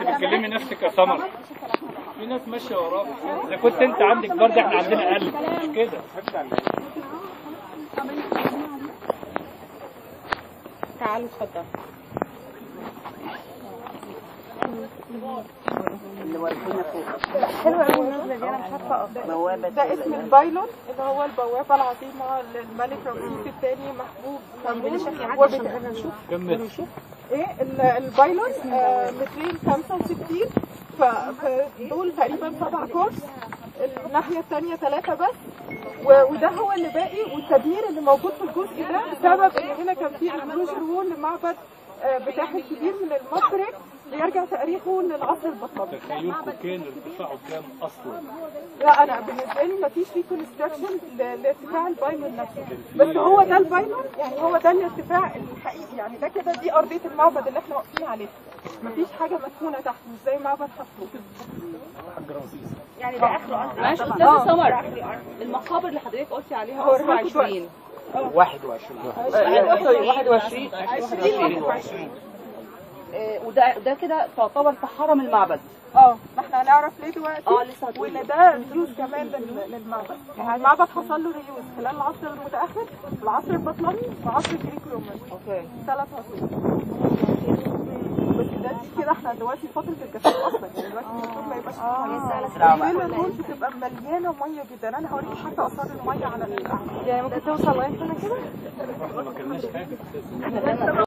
بتكلمي نفسك يا سمر، في ناس ماشيه وراك، اذا كنت انت عندك برد احنا عندنا قلب مش كده. تعالوا اتفضلوا. اللي وريتونا فوق حلوه قوي النازله دي، انا مش عارفه اقف. بوابه ده اسم البايلون اللي هو البوابه العظيمه للملك رمسيس الثاني محبوب حمون. وبنشوف ايه البايلون 265، فدول تقريبا 7 كورس، الناحيه الثانيه 3 بس، وده هو اللي باقي. والتدمير اللي موجود في الجزء ده بسبب ان هنا كان في اكسبلوجن وول لمعبد بتاح الكبير من المشرق بيرجع تاريخه للعصر البطلمي. تخيلكم كان ارتفاعه كام اصلا؟ لا انا بالنسبه لي مفيش فيه كونستراكشن لارتفاع البايلون نفسه، بس هو ده البايلون، يعني هو ده الارتفاع الحقيقي، يعني ده كده دي ارضيه المعبد اللي احنا واقفين عليها، مفيش حاجه مدفونه تحت، مش زي معبد حسون. يعني ده اخره ارض. ماشي استاذ سمر، المقابر اللي حضرتك قلتي عليها 21 21 وده كده تعتبر في حرم المعبد. ما احنا هنعرف ليه دلوقتي. وان ده ريوز كمان للمعبد، يعني المعبد حصل له ريوز خلال العصر المتاخر، العصر البطلمي والعصر الجريك روماني. اوكي 3 عصور بس. ده كده احنا دلوقتي فتره الجفاف اصلا، يعني دلوقتي المفروض ما يبقاش فيه ميه، بتبقى مليانه ميه جدا. انا هوريكي حتى اثار الميه على يعني ممكن توصل لغايه هنا كده.